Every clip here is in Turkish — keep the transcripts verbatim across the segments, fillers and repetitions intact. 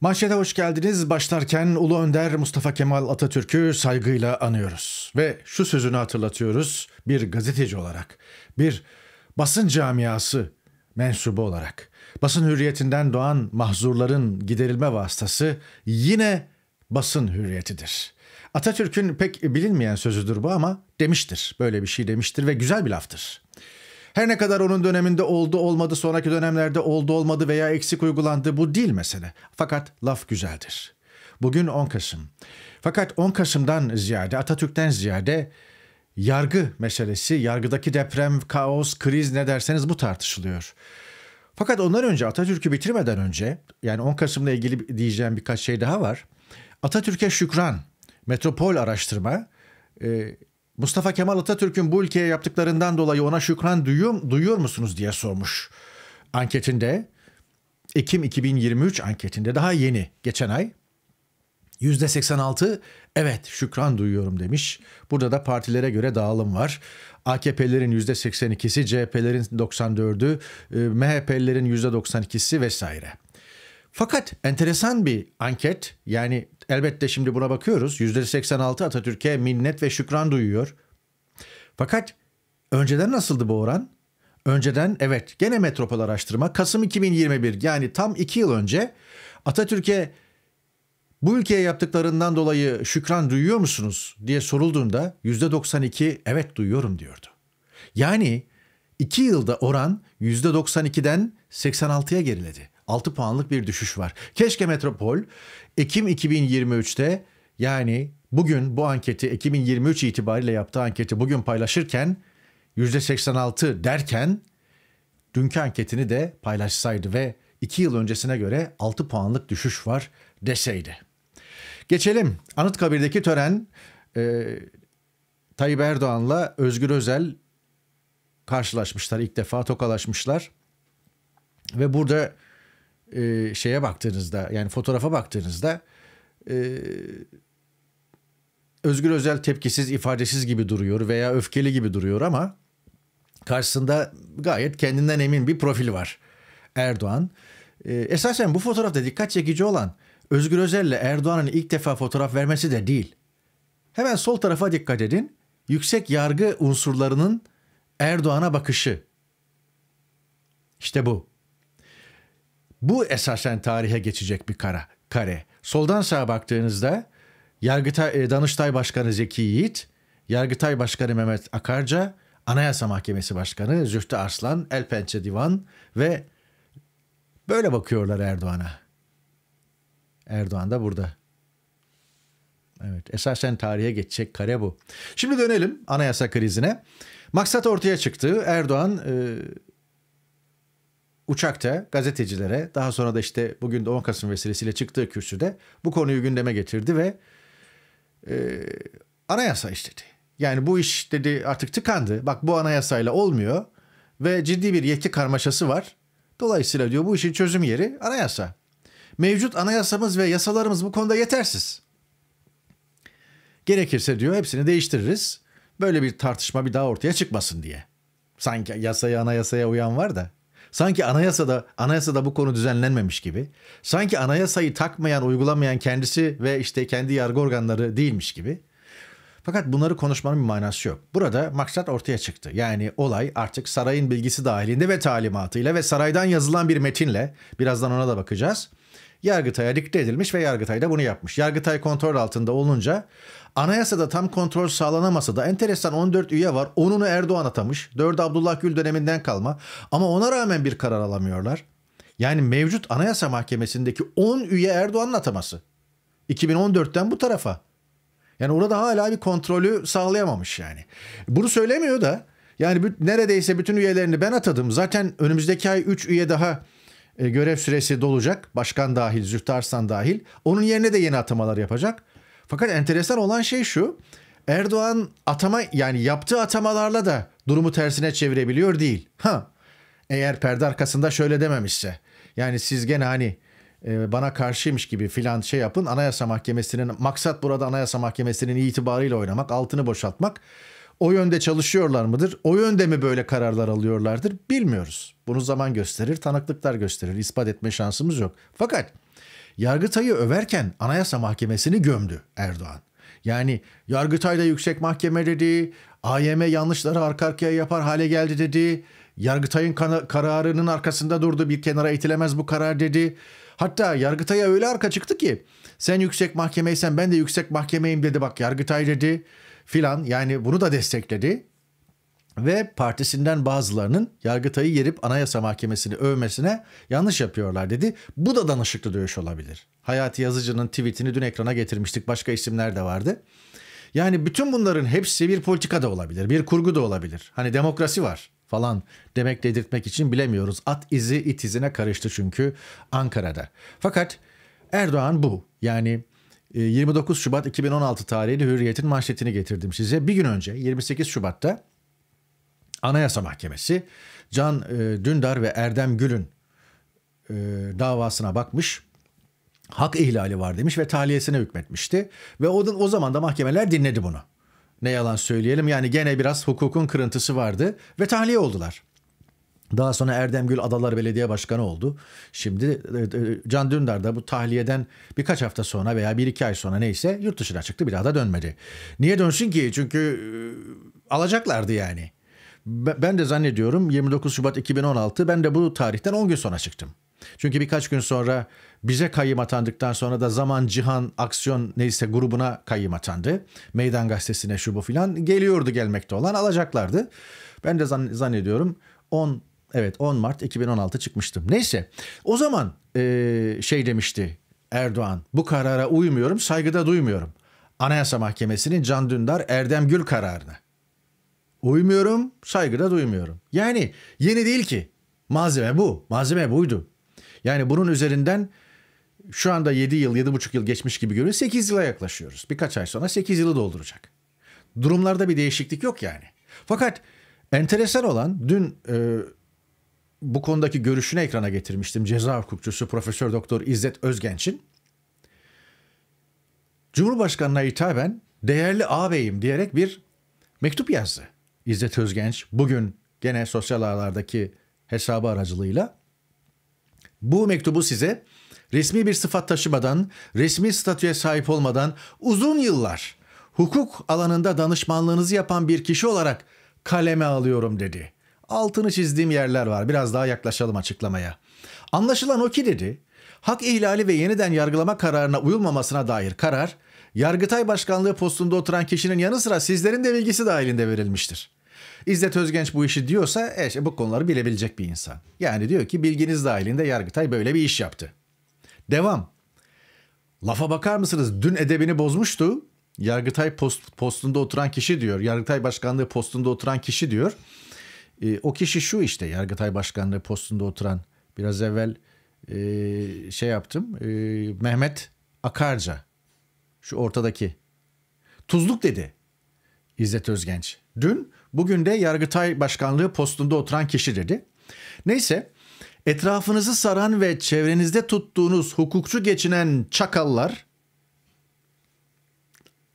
Manşete hoş geldiniz. Başlarken Ulu Önder Mustafa Kemal Atatürk'ü saygıyla anıyoruz. Ve şu sözünü hatırlatıyoruz bir gazeteci olarak, bir basın camiası mensubu olarak. Basın hürriyetinden doğan mahzurların giderilme vasıtası yine basın hürriyetidir. Atatürk'ün pek bilinmeyen sözüdür bu ama demiştir. Böyle bir şey demiştir ve güzel bir laftır. Her ne kadar onun döneminde oldu olmadı, sonraki dönemlerde oldu olmadı veya eksik uygulandı, bu değil mesele. Fakat laf güzeldir. Bugün on Kasım. Fakat on Kasım'dan ziyade, Atatürk'ten ziyade yargı meselesi, yargıdaki deprem, kaos, kriz ne derseniz bu tartışılıyor. Fakat ondan önce, Atatürk'ü bitirmeden önce, yani on Kasım'la ilgili diyeceğim birkaç şey daha var. Atatürk'e şükran, Metropol Araştırma, e, Mustafa Kemal Atatürk'ün bu ülkeye yaptıklarından dolayı ona şükran duyuyor, duyuyor musunuz diye sormuş. Anketinde, Ekim iki bin yirmi üç anketinde, daha yeni, geçen ay, yüzde seksen altı evet şükran duyuyorum demiş. Burada da partilere göre dağılım var. A K P'lerin yüzde seksen ikisi, C H P'lerin doksan dördü, M H P'lerin yüzde doksan ikisi vesaire. Fakat enteresan bir anket, yani elbette şimdi buna bakıyoruz. yüzde seksen altı Atatürk'e minnet ve şükran duyuyor. Fakat önceden nasıldı bu oran? Önceden evet, gene Metropol Araştırma, Kasım iki bin yirmi bir, yani tam iki yıl önce, Atatürk'e bu ülkeye yaptıklarından dolayı şükran duyuyor musunuz diye sorulduğunda yüzde doksan iki evet duyuyorum diyordu. Yani iki yılda oran yüzde doksan ikiden seksen altıya geriledi. altı puanlık bir düşüş var. Keşke Metropol Ekim iki bin yirmi üçte, yani bugün bu anketi, Ekim iki bin yirmi üç itibariyle yaptığı anketi bugün paylaşırken yüzde seksen altı derken dünkü anketini de paylaşsaydı ve iki yıl öncesine göre altı puanlık düşüş var deseydi. Geçelim. Anıtkabir'deki tören, e, Tayyip Erdoğan'la Özgür Özel karşılaşmışlar. İlk defa tokalaşmışlar. Ve burada e, şeye baktığınızda, yani fotoğrafa baktığınızda e, Özgür Özel tepkisiz, ifadesiz gibi duruyor veya öfkeli gibi duruyor ama karşısında gayet kendinden emin bir profil var Erdoğan. E, esasen bu fotoğrafta dikkat çekici olan Özgür Özel'le Erdoğan'ın ilk defa fotoğraf vermesi de değil. Hemen sol tarafa dikkat edin. Yüksek yargı unsurlarının Erdoğan'a bakışı. İşte bu. Bu esasen tarihe geçecek bir kara, kare. Soldan sağa baktığınızda Yargıtay, Danıştay Başkanı Zeki Yiğit, Yargıtay Başkanı Mehmet Akarca, Anayasa Mahkemesi Başkanı Zühtü Arslan, El Pençe Divan ve böyle bakıyorlar Erdoğan'a. Erdoğan da burada. Evet, esasen tarihe geçecek kare bu. Şimdi dönelim anayasa krizine. Maksat ortaya çıktı. Erdoğan e, uçakta gazetecilere, daha sonra da işte bugün de on Kasım vesilesiyle çıktığı kürsüde bu konuyu gündeme getirdi ve e, anayasa işledi. Yani bu iş dedi artık tıkandı. Bak bu anayasayla olmuyor ve ciddi bir yetki karmaşası var. Dolayısıyla diyor bu işin çözüm yeri anayasa. Mevcut anayasamız ve yasalarımız bu konuda yetersiz. Gerekirse diyor hepsini değiştiririz. Böyle bir tartışma bir daha ortaya çıkmasın diye. Sanki yasaya anayasaya uyan var da. Sanki anayasada anayasada bu konu düzenlenmemiş gibi. Sanki anayasayı takmayan, uygulamayan kendisi ve işte kendi yargı organları değilmiş gibi. Fakat bunları konuşmanın bir manası yok. Burada maksat ortaya çıktı. Yani olay artık sarayın bilgisi dahilinde ve talimatıyla ve saraydan yazılan bir metinle, birazdan ona da bakacağız, Yargıtay'a dikte edilmiş ve Yargıtay da bunu yapmış. Yargıtay kontrol altında olunca anayasada tam kontrol sağlanamasa da enteresan on dört üye var. onunu Erdoğan atamış. dördü Abdullah Gül döneminden kalma. Ama ona rağmen bir karar alamıyorlar. Yani mevcut Anayasa Mahkemesi'ndeki on üye Erdoğan'ın ataması. iki bin on dörtten bu tarafa. Yani orada hala bir kontrolü sağlayamamış yani. Bunu söylemiyor da yani neredeyse bütün üyelerini ben atadım. Zaten önümüzdeki ay üç üye daha görev süresi dolacak. Başkan dahil, Zühtü Arslan dahil. Onun yerine de yeni atamalar yapacak. Fakat enteresan olan şey şu. Erdoğan atama, yani yaptığı atamalarla da durumu tersine çevirebiliyor değil. Ha. Eğer perde arkasında şöyle dememişse. Yani siz gene hani bana karşıymış gibi filan şey yapın. Anayasa Mahkemesi'nin maksat burada Anayasa Mahkemesi'nin itibarıyla oynamak, altını boşaltmak. O yönde çalışıyorlar mıdır? O yönde mi böyle kararlar alıyorlardır? Bilmiyoruz. Bunu zaman gösterir, tanıklıklar gösterir. İspat etme şansımız yok. Fakat Yargıtay'ı överken Anayasa Mahkemesi'ni gömdü Erdoğan. Yani Yargıtay'da yüksek mahkeme dedi, A Y M yanlışları arka arkaya yapar hale geldi dedi, Yargıtay'ın kararının arkasında durdu, bir kenara itilemez bu karar dedi. Hatta Yargıtay'a öyle arka çıktı ki sen yüksek mahkemeysen ben de yüksek mahkemeyim dedi, bak Yargıtay dedi filan, yani bunu da destekledi. Ve partisinden bazılarının Yargıtay'ı yerip Anayasa Mahkemesi'ni övmesine yanlış yapıyorlar dedi. Bu da danışıklı dövüş olabilir. Hayati Yazıcı'nın tweetini dün ekrana getirmiştik. Başka isimler de vardı. Yani bütün bunların hepsi bir politika da olabilir. Bir kurgu da olabilir. Hani demokrasi var falan demek dedirtmek için bilemiyoruz. At izi it izine karıştı çünkü Ankara'da. Fakat Erdoğan bu. Yani yirmi dokuz Şubat iki bin on altı tarihli Hürriyet'in manşetini getirdim size. Bir gün önce yirmi sekiz Şubat'ta Anayasa Mahkemesi Can Dündar ve Erdem Gül'ün davasına bakmış, hak ihlali var demiş ve tahliyesine hükmetmişti. Ve o zaman da mahkemeler dinledi bunu. Ne yalan söyleyelim, yani gene biraz hukukun kırıntısı vardı ve tahliye oldular. Daha sonra Erdem Gül Adalar Belediye Başkanı oldu. Şimdi Can Dündar da bu tahliyeden birkaç hafta sonra veya bir iki ay sonra neyse yurt dışına çıktı, bir daha da dönmedi. Niye dönsün ki? Çünkü alacaklardı yani. Ben de zannediyorum yirmi dokuz Şubat iki bin on altı, ben de bu tarihten on gün sonra çıktım. Çünkü birkaç gün sonra bize kayyım atandıktan sonra da Zaman, Cihan, Aksiyon neyse grubuna kayyım atandı. Meydan Gazetesi'ne şu bu filan geliyordu, gelmekte olan alacaklardı. Ben de zannediyorum on evet on Mart iki bin on altı çıkmıştım. Neyse o zaman ee, şey demişti Erdoğan, bu karara uymuyorum, saygıda duymuyorum. Anayasa Mahkemesi'nin Can Dündar, Erdem Gül kararını. Uymuyorum, saygıda duymuyorum. Yani yeni değil ki. Malzeme bu. Malzeme buydu. Yani bunun üzerinden şu anda yedi yıl, yedi buçuk yıl geçmiş gibi görünüyor. sekiz yıla yaklaşıyoruz. Birkaç ay sonra sekiz yılı dolduracak. Durumlarda bir değişiklik yok yani. Fakat enteresan olan, dün e, bu konudaki görüşünü ekrana getirmiştim. Ceza hukukçusu Profesör Doktor İzzet Özgenç'in Cumhurbaşkanı'na hitaben değerli ağabeyim diyerek bir mektup yazdı. İzzet Özgenç bugün gene sosyal ağlardaki hesabı aracılığıyla bu mektubu size resmi bir sıfat taşımadan, resmi statüye sahip olmadan uzun yıllar hukuk alanında danışmanlığınızı yapan bir kişi olarak kaleme alıyorum dedi. Altını çizdiğim yerler var. Biraz daha yaklaşalım açıklamaya. Anlaşılan o ki dedi, hak ihlali ve yeniden yargılama kararına uyulmamasına dair karar, Yargıtay Başkanlığı postunda oturan kişinin yanı sıra sizlerin de bilgisi dahilinde verilmiştir. İzzet Özgenç bu işi diyorsa e işte bu konuları bilebilecek bir insan. Yani diyor ki bilginiz dahilinde Yargıtay böyle bir iş yaptı. Devam. Lafa bakar mısınız? Dün edebini bozmuştu. Yargıtay post, postunda oturan kişi diyor. Yargıtay Başkanlığı postunda oturan kişi diyor. E, o kişi şu işte, Yargıtay Başkanlığı postunda oturan, biraz evvel e, şey yaptım. E, Mehmet Akarca. Şu ortadaki. Tuzluk dedi İzzet Özgenç. Dün, bugün de Yargıtay Başkanlığı postunda oturan kişi dedi. Neyse, etrafınızı saran ve çevrenizde tuttuğunuz hukukçu geçinen çakallar,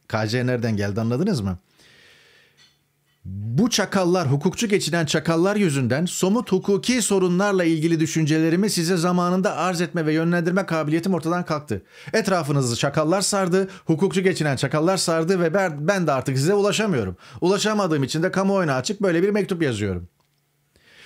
K C nereden geldi anladınız mı? Bu çakallar, hukukçu geçinen çakallar yüzünden somut hukuki sorunlarla ilgili düşüncelerimi size zamanında arz etme ve yönlendirme kabiliyetim ortadan kalktı. Etrafınızı çakallar sardı, hukukçu geçinen çakallar sardı ve ben de artık size ulaşamıyorum. Ulaşamadığım için de kamuoyuna açık böyle bir mektup yazıyorum.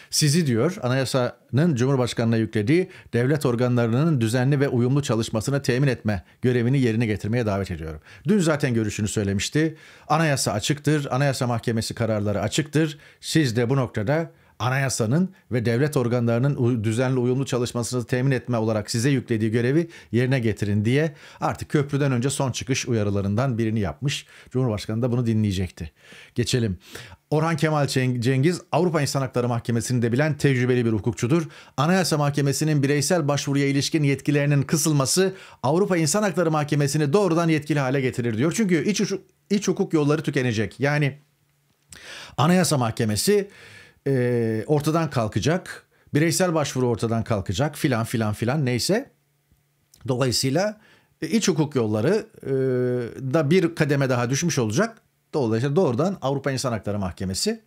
Sizi diyor, anayasanın Cumhurbaşkanı'na yüklediği devlet organlarının düzenli ve uyumlu çalışmasını temin etme görevini yerine getirmeye davet ediyorum. Dün zaten görüşünü söylemişti. Anayasa açıktır, Anayasa Mahkemesi kararları açıktır. Siz de bu noktada anayasanın ve devlet organlarının düzenli uyumlu çalışmasını temin etme olarak size yüklediği görevi yerine getirin diye artık köprüden önce son çıkış uyarılarından birini yapmış. Cumhurbaşkanı da bunu dinleyecekti. Geçelim. Orhan Kemal Cengiz, Avrupa İnsan Hakları Mahkemesi'ni de bilen tecrübeli bir hukukçudur. Anayasa Mahkemesi'nin bireysel başvuruya ilişkin yetkilerinin kısılması Avrupa İnsan Hakları Mahkemesi'ni doğrudan yetkili hale getirir diyor. Çünkü iç, iç hukuk yolları tükenecek. Yani Anayasa Mahkemesi E, ortadan kalkacak, bireysel başvuru ortadan kalkacak filan filan filan neyse. Dolayısıyla iç hukuk yolları e, da bir kademe daha düşmüş olacak. Dolayısıyla doğrudan Avrupa İnsan Hakları Mahkemesi,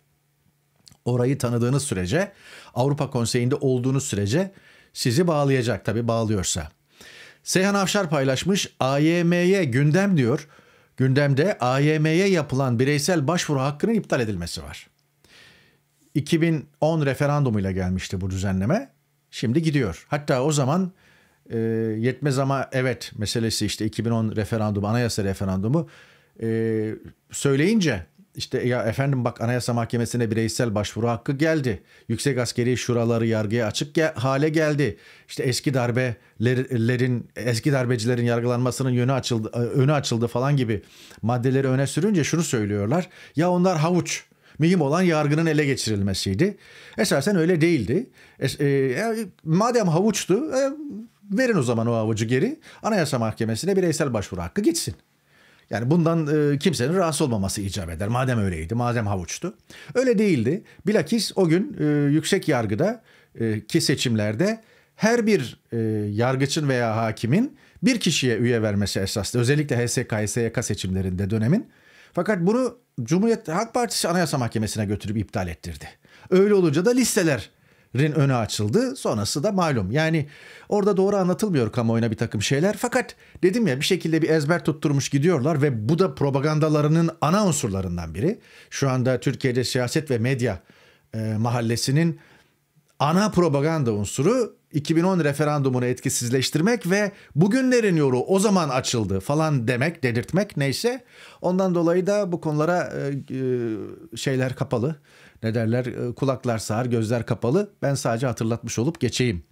orayı tanıdığınız sürece, Avrupa Konseyi'nde olduğunuz sürece sizi bağlayacak, tabii bağlıyorsa. Seyhan Afşar paylaşmış, A Y M'ye gündem diyor. Gündemde A Y M'ye yapılan bireysel başvuru hakkının iptal edilmesi var. iki bin on referandumuyla gelmişti bu düzenleme. Şimdi gidiyor. Hatta o zaman e, yetmez ama evet meselesi, işte iki bin on referandumu, anayasa referandumu e, söyleyince işte ya efendim bak Anayasa Mahkemesi'ne bireysel başvuru hakkı geldi. Yüksek askeri şuraları yargıya açık ge- hale geldi. İşte eski darbelerin, eski darbecilerin yargılanmasının yönü açıldı, önü açıldı falan gibi maddeleri öne sürünce şunu söylüyorlar. Ya onlar havuç. Mühim olan yargının ele geçirilmesiydi. Esasen öyle değildi. E, e, madem havuçtu, e, verin o zaman o havucu geri. Anayasa Mahkemesi'ne bireysel başvuru hakkı gitsin. Yani bundan e, kimsenin rahatsız olmaması icap eder. Madem öyleydi, madem havuçtu. Öyle değildi. Bilakis o gün e, yüksek yargıda e, ki seçimlerde her bir e, yargıçın veya hakimin bir kişiye üye vermesi esastı. Özellikle H S K, H S Y K seçimlerinde dönemin. Fakat bunu Cumhuriyet Halk Partisi Anayasa Mahkemesi'ne götürüp iptal ettirdi. Öyle olunca da listelerin önü açıldı. Sonrası da malum. Yani orada doğru anlatılmıyor kamuoyuna bir takım şeyler. Fakat dedim ya, bir şekilde bir ezber tutturmuş gidiyorlar ve bu da propagandalarının ana unsurlarından biri. Şu anda Türkiye'de siyaset ve medya e, mahallesinin ana propaganda unsuru iki bin on referandumunu etkisizleştirmek ve bugünlerin yoru o zaman açıldı falan demek, dedirtmek, neyse. Ondan dolayı da bu konulara e, şeyler kapalı. Ne derler? E, kulaklar sağır, gözler kapalı. Ben sadece hatırlatmış olup geçeyim.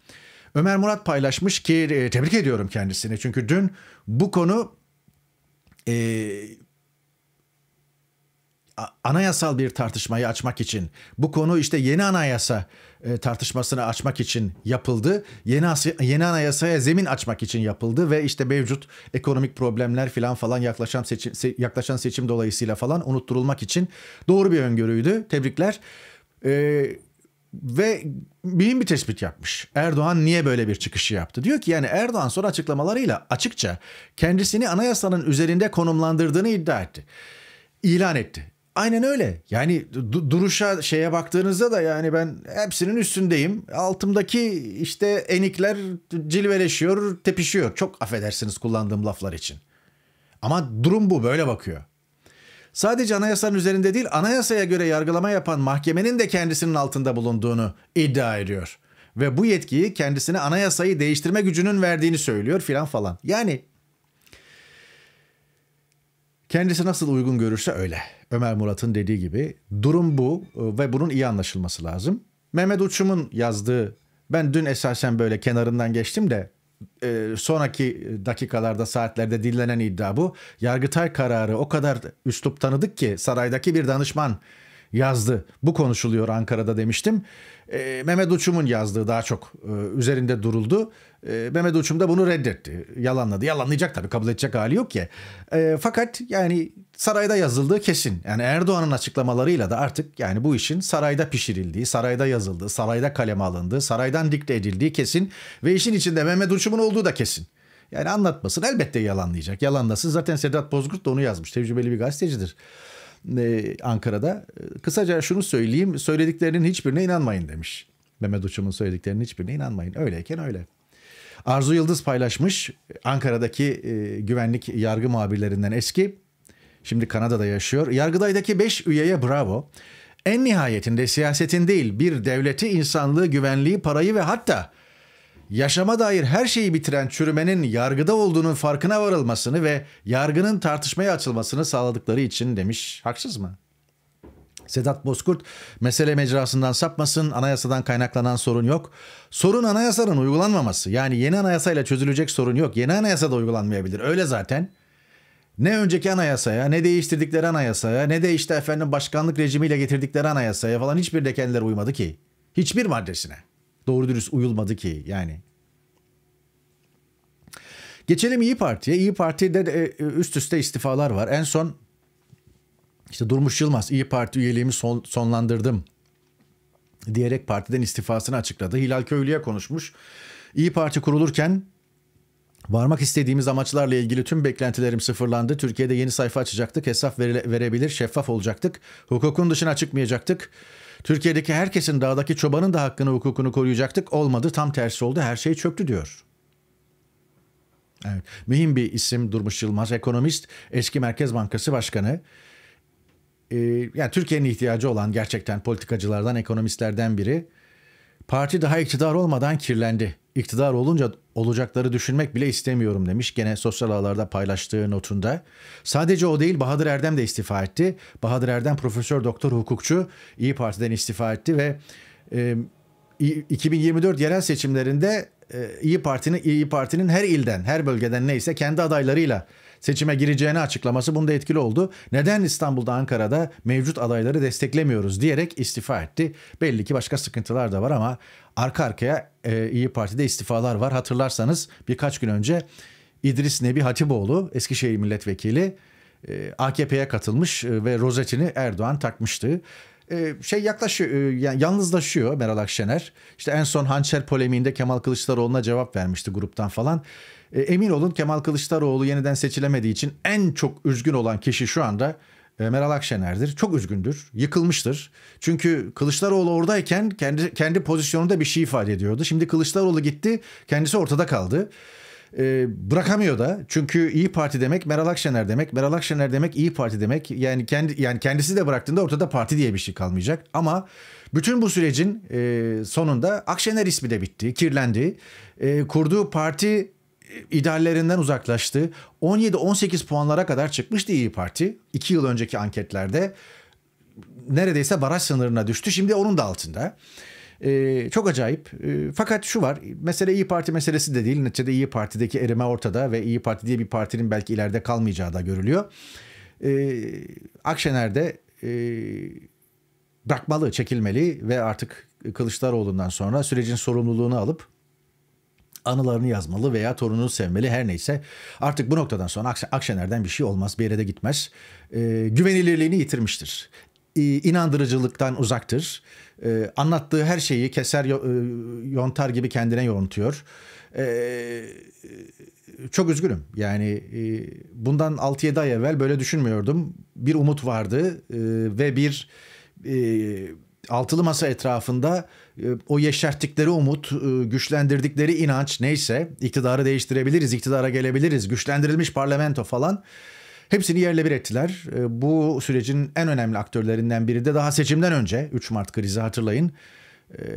Ömer Murat paylaşmış ki e, tebrik ediyorum kendisini. Çünkü dün bu konu e, anayasal bir tartışmayı açmak için, bu konu işte yeni anayasa tartışmasını açmak için yapıldı. Yeni, yeni anayasaya zemin açmak için yapıldı ve işte mevcut ekonomik problemler filan falan yaklaşan seçim, yaklaşan seçim dolayısıyla falan unutturulmak için doğru bir öngörüydü. Tebrikler. Ee, ve mühim bir tespit yapmış. Erdoğan niye böyle bir çıkışı yaptı? Diyor ki yani Erdoğan son açıklamalarıyla açıkça kendisini anayasanın üzerinde konumlandırdığını iddia etti. İlan etti. Aynen öyle. Yani du- duruşa, şeye baktığınızda da yani ben hepsinin üstündeyim. Altımdaki işte enikler cilveleşiyor, tepişiyor. Çok affedersiniz kullandığım laflar için. Ama durum bu, böyle bakıyor. Sadece anayasanın üzerinde değil, anayasaya göre yargılama yapan mahkemenin de kendisinin altında bulunduğunu iddia ediyor. Ve bu yetkiyi kendisine anayasayı değiştirme gücünün verdiğini söylüyor filan falan. Yani kendisi nasıl uygun görürse öyle. Ömer Murat'ın dediği gibi durum bu ve bunun iyi anlaşılması lazım. Mehmet Uçum'un yazdığı, ben dün esasen böyle kenarından geçtim de sonraki dakikalarda, saatlerde dinlenen iddia bu. Yargıtay kararı o kadar üslup tanıdık ki saraydaki bir danışman yazdı. Bu konuşuluyor Ankara'da demiştim. E, Mehmet Uçum'un yazdığı daha çok e, üzerinde duruldu. E, Mehmet Uçum da bunu reddetti. Yalanladı. Yalanlayacak tabii. Kabul edecek hali yok ki. E, fakat yani sarayda yazıldığı kesin. Yani Erdoğan'ın açıklamalarıyla da artık yani bu işin sarayda pişirildiği, sarayda yazıldığı, sarayda kaleme alındığı, saraydan dikte edildiği kesin. Ve işin içinde Mehmet Uçum'un olduğu da kesin. Yani anlatmasın. Elbette yalanlayacak. Yalanlasın. Zaten Sedat Bozgurt da onu yazmış. Tecrübeli bir gazetecidir. Ankara'da. Kısaca şunu söyleyeyim. Söylediklerinin hiçbirine inanmayın demiş. Mehmet Uçum'un söylediklerinin hiçbirine inanmayın. Öyleyken öyle. Arzu Yıldız paylaşmış. Ankara'daki e, güvenlik yargı muhabirlerinden eski. Şimdi Kanada'da yaşıyor. Yargıtay'daki beş üyeye bravo. En nihayetinde siyasetin değil bir devleti, insanlığı, güvenliği, parayı ve hatta yaşama dair her şeyi bitiren çürümenin yargıda olduğunun farkına varılmasını ve yargının tartışmaya açılmasını sağladıkları için demiş. Haksız mı? Sedat Bozkurt, mesele mecrasından sapmasın, anayasadan kaynaklanan sorun yok. Sorun anayasanın uygulanmaması. Yani yeni anayasayla çözülecek sorun yok. Yeni anayasa da uygulanmayabilir. Öyle zaten. Ne önceki anayasaya, ne değiştirdikleri anayasaya, ne de işte efendim başkanlık rejimiyle getirdikleri anayasaya falan hiçbir de kendileri uymadı ki. Hiçbir maddesine. Doğru dürüst uyulmadı ki yani. Geçelim İYİ Parti'ye. İYİ Parti'de de üst üste istifalar var. En son işte Durmuş Yılmaz İYİ Parti üyeliğimi son, sonlandırdım diyerek partiden istifasını açıkladı. Hilal Köylü'ye konuşmuş. İYİ Parti kurulurken varmak istediğimiz amaçlarla ilgili tüm beklentilerim sıfırlandı. Türkiye'de yeni sayfa açacaktık. Hesap vere, verebilir, şeffaf olacaktık. Hukukun dışına çıkmayacaktık. Türkiye'deki herkesin, dağdaki çobanın da hakkını, hukukunu koruyacaktık. Olmadı, tam tersi oldu. Her şey çöktü diyor. Evet, mühim bir isim Durmuş Yılmaz, ekonomist, eski Merkez Bankası Başkanı. Ee, yani Türkiye'nin ihtiyacı olan gerçekten politikacılardan, ekonomistlerden biri. Parti daha iktidar olmadan kirlendi. İktidar olunca olacakları düşünmek bile istemiyorum demiş. Gene sosyal ağlarda paylaştığı notunda. Sadece o değil, Bahadır Erdem de istifa etti. Bahadır Erdem profesör, doktor, hukukçu, İYİ Parti'den istifa etti ve e, iki bin yirmi dört yerel seçimlerinde İYİ Parti'nin İYİ Parti'nin her ilden, her bölgeden neyse kendi adaylarıyla seçime gireceğini açıklaması bunda etkili oldu. Neden İstanbul'da, Ankara'da mevcut adayları desteklemiyoruz diyerek istifa etti. Belli ki başka sıkıntılar da var ama arka arkaya e, İYİ Parti'de istifalar var. Hatırlarsanız birkaç gün önce İdris Nebi Hatiboğlu, Eskişehir milletvekili, e, A K P'ye katılmış ve rozetini Erdoğan takmıştı. Şey yaklaşıyor, yalnızlaşıyor Meral Akşener. İşte en son hançer polemiğinde Kemal Kılıçdaroğlu'na cevap vermişti gruptan falan. Emin olun Kemal Kılıçdaroğlu yeniden seçilemediği için en çok üzgün olan kişi şu anda Meral Akşener'dir. Çok üzgündür, yıkılmıştır. Çünkü Kılıçdaroğlu oradayken kendi, kendi pozisyonunda bir şey ifade ediyordu. Şimdi Kılıçdaroğlu gitti, kendisi ortada kaldı. Bırakamıyor da, çünkü İyi Parti demek Meral Akşener demek, Meral Akşener demek İyi Parti demek, yani kendi yani kendisi de bıraktığında ortada parti diye bir şey kalmayacak. Ama bütün bu sürecin sonunda Akşener ismi de bitti, kirlendi, kurduğu parti ideallerinden uzaklaştı. on yedi on sekiz puanlara kadar çıkmıştı İyi Parti iki yıl önceki anketlerde, neredeyse baraj sınırına düştü, şimdi onun da altında. Ee, çok acayip. Ee, fakat şu var. Mesele İyi Parti meselesi de değil. Neticede İyi Parti'deki erime ortada ve İyi Parti diye bir partinin belki ileride kalmayacağı da görülüyor. Ee, Akşener'de e, bırakmalı, çekilmeli ve artık Kılıçdaroğlu'ndan sonra sürecin sorumluluğunu alıp anılarını yazmalı veya torununu sevmeli, her neyse. Artık bu noktadan sonra Akşener'den bir şey olmaz, bir yere de gitmez. Ee, güvenilirliğini yitirmiştir. İnandırıcılıktan uzaktır. Ee, anlattığı her şeyi keser yontar gibi kendine yontuyor. Ee, çok üzgünüm. Yani e, bundan altı yedi ay evvel böyle düşünmüyordum. Bir umut vardı e, ve bir e, altılı masa etrafında e, o yeşerttikleri umut, e, güçlendirdikleri inanç, neyse, iktidarı değiştirebiliriz, iktidara gelebiliriz, güçlendirilmiş parlamento falan. Hepsini yerle bir ettiler. Bu sürecin en önemli aktörlerinden biri de daha seçimden önce üç Mart krizi, hatırlayın,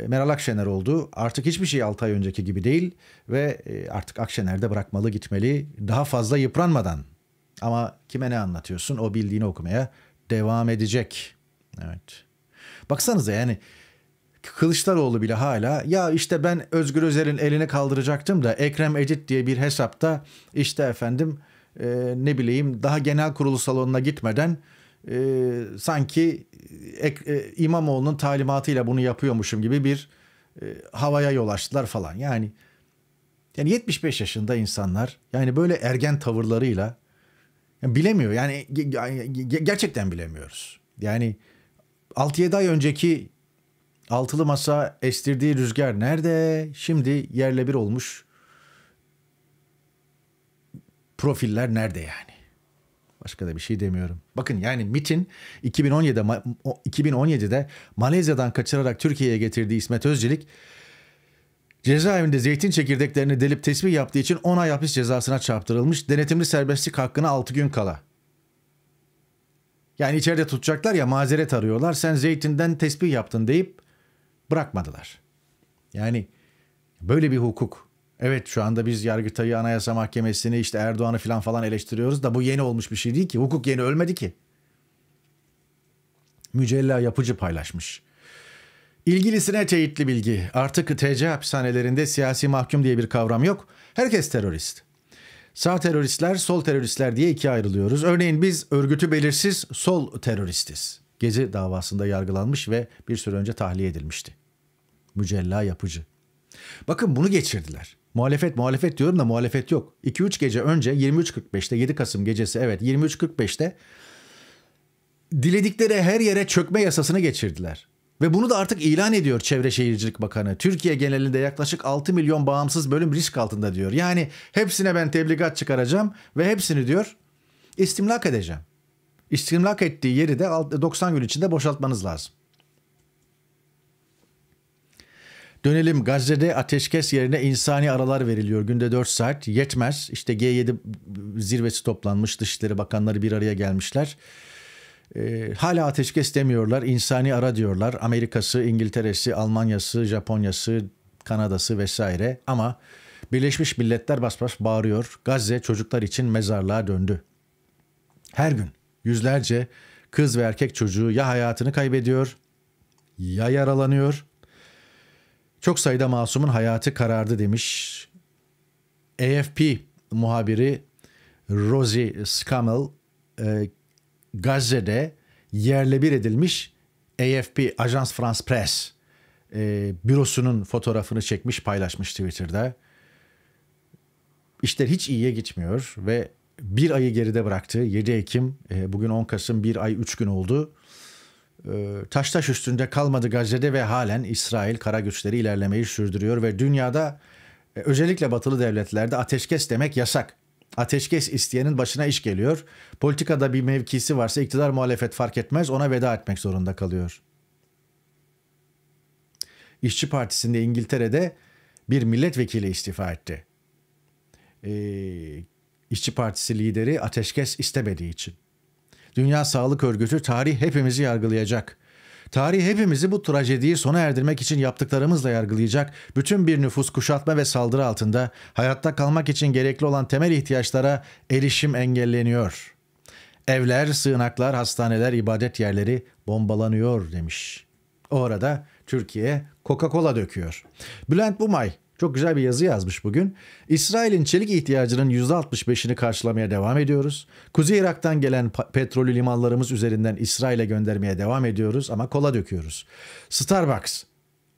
Meral Akşener oldu. Artık hiçbir şey altı ay önceki gibi değil ve artık Akşener de bırakmalı, gitmeli, daha fazla yıpranmadan. Ama kime ne anlatıyorsun? O bildiğini okumaya devam edecek. Evet. Baksanıza, yani Kılıçdaroğlu bile hala ya işte ben Özgür Özel'in elini kaldıracaktım da Ekrem Edit diye bir hesapta işte efendim Ee, ne bileyim daha genel kurulu salonuna gitmeden e, sanki e, e, İmamoğlu'nun talimatıyla bunu yapıyormuşum gibi bir e, havaya yol açtılar falan. Yani yani yetmiş beş yaşında insanlar yani böyle ergen tavırlarıyla yani bilemiyor. Yani gerçekten bilemiyoruz. Yani altı yedi ay önceki altılı masa estirdiği rüzgar nerede? Şimdi yerle bir olmuş profiller nerede yani? Başka da bir şey demiyorum. Bakın yani MİT'in iki bin on yedi'de, iki bin on yedi'de Malezya'dan kaçırarak Türkiye'ye getirdiği İsmet Özcelik, cezaevinde zeytin çekirdeklerini delip tesbih yaptığı için on ay hapis cezasına çarptırılmış. Denetimli serbestlik hakkına altı gün kala. Yani içeride tutacaklar ya, mazeret arıyorlar. Sen zeytinden tesbih yaptın deyip bırakmadılar. Yani böyle bir hukuk. Evet, şu anda biz Yargıtay'ı, Anayasa Mahkemesi'ni, işte Erdoğan'ı falan falan eleştiriyoruz da bu yeni olmuş bir şey değil ki. Hukuk yeni ölmedi ki. Mücella Yapıcı paylaşmış. İlgilisine teyitli bilgi. Artık T C hapishanelerinde siyasi mahkum diye bir kavram yok. Herkes terörist. Sağ teröristler, sol teröristler diye ikiye ayrılıyoruz. Örneğin biz örgütü belirsiz sol teröristiz. Gezi davasında yargılanmış ve bir süre önce tahliye edilmişti. Mücella Yapıcı. Bakın bunu geçirdiler. Muhalefet muhalefet diyorum da muhalefet yok. iki üç gece önce yirmi üç kırk beş'te, yedi Kasım gecesi, evet, yirmi üç kırk beş'te diledikleri her yere çökme yasasını geçirdiler. Ve bunu da artık ilan ediyor Çevre Şehircilik Bakanı. Türkiye genelinde yaklaşık altı milyon bağımsız bölüm risk altında diyor. Yani hepsine ben tebligat çıkaracağım ve hepsini diyor istimlak edeceğim. İstimlak ettiği yeri de doksan gün içinde boşaltmanız lazım. Dönelim Gazze'de ateşkes yerine insani aralar veriliyor. Günde dört saat yetmez. İşte G yedi zirvesi toplanmış. Dışişleri Bakanları bir araya gelmişler. Ee, hala ateşkes demiyorlar. İnsani ara diyorlar. Amerika'sı, İngiltere'si, Almanya'sı, Japonya'sı, Kanada'sı vesaire. Ama Birleşmiş Milletler bas bas bağırıyor. Gazze çocuklar için mezarlığa döndü. Her gün yüzlerce kız ve erkek çocuğu ya hayatını kaybediyor ya yaralanıyor. Çok sayıda masumun hayatı karardı demiş A F P muhabiri Rosie Scammell. e, Gazze'de yerle bir edilmiş A F P, Ajans France Presse e, bürosunun fotoğrafını çekmiş, paylaşmış Twitter'da. İşler hiç iyiye gitmiyor ve bir ayı geride bıraktı. yedi Ekim, e, bugün on Kasım, bir ay üç gün oldu. Taş taş üstünde kalmadı Gazze'de ve halen İsrail kara güçleri ilerlemeyi sürdürüyor ve dünyada özellikle batılı devletlerde ateşkes demek yasak. Ateşkes isteyenin başına iş geliyor. Politikada bir mevkisi varsa iktidar muhalefet fark etmez, ona veda etmek zorunda kalıyor. İşçi Partisi'nde İngiltere'de bir milletvekili istifa etti. Ee, İşçi Partisi lideri ateşkes istemediği için. Dünya Sağlık Örgütü tarih hepimizi yargılayacak. Tarih hepimizi bu trajediyi sona erdirmek için yaptıklarımızla yargılayacak. Bütün bir nüfus kuşatma ve saldırı altında hayatta kalmak için gerekli olan temel ihtiyaçlara erişim engelleniyor. Evler, sığınaklar, hastaneler, ibadet yerleri bombalanıyor demiş. O arada Türkiye Coca-Cola döküyor. Bülent Bumay çok güzel bir yazı yazmış bugün. İsrail'in çelik ihtiyacının yüzde altmış beşini karşılamaya devam ediyoruz. Kuzey Irak'tan gelen petrolü limanlarımız üzerinden İsrail'e göndermeye devam ediyoruz ama kola döküyoruz. Starbucks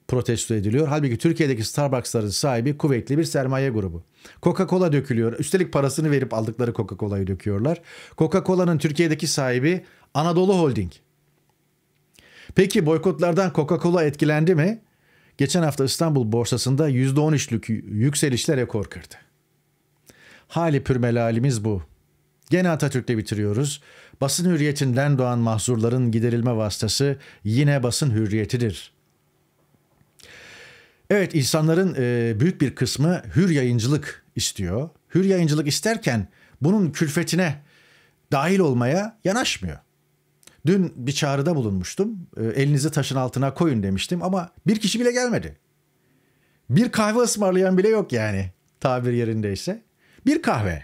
protesto ediliyor. Halbuki Türkiye'deki Starbucks'ların sahibi kuvvetli bir sermaye grubu. Coca-Cola dökülüyor. Üstelik parasını verip aldıkları Coca-Cola'yı döküyorlar. Coca-Cola'nın Türkiye'deki sahibi Anadolu Holding. Peki boykotlardan Coca-Cola etkilendi mi? Geçen hafta İstanbul borsasında yüzde on üçlük yükselişle rekor kırdı. Hali pürmelalimiz bu. Gene Atatürk'le bitiriyoruz. Basın hürriyetinden doğan mahzurların giderilme vasıtası yine basın hürriyetidir. Evet, insanların büyük bir kısmı hür yayıncılık istiyor. Hür yayıncılık isterken bunun külfetine dahil olmaya yanaşmıyor. Dün bir çağrıda bulunmuştum. Elinizi taşın altına koyun demiştim ama bir kişi bile gelmedi. Bir kahve ısmarlayan bile yok yani, tabir yerindeyse. Bir kahve.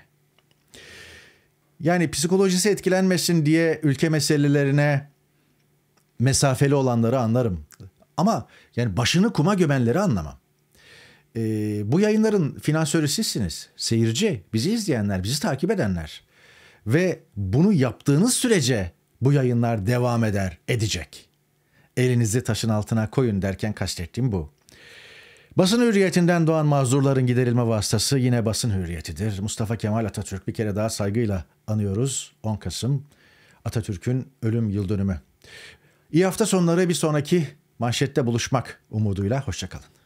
Yani psikolojisi etkilenmesin diye ülke meselelerine mesafeli olanları anlarım. Ama yani başını kuma gömenleri anlamam. E, bu yayınların finansörü sizsiniz. Seyirci, bizi izleyenler, bizi takip edenler. Ve bunu yaptığınız sürece bu yayınlar devam eder, edecek. Elinizi taşın altına koyun derken kastettiğim bu. Basın hürriyetinden doğan mazlumların giderilme vasıtası yine basın hürriyetidir. Mustafa Kemal Atatürk bir kere daha saygıyla anıyoruz. on Kasım Atatürk'ün ölüm yıldönümü. İyi hafta sonları, bir sonraki manşette buluşmak umuduyla. Hoşça kalın.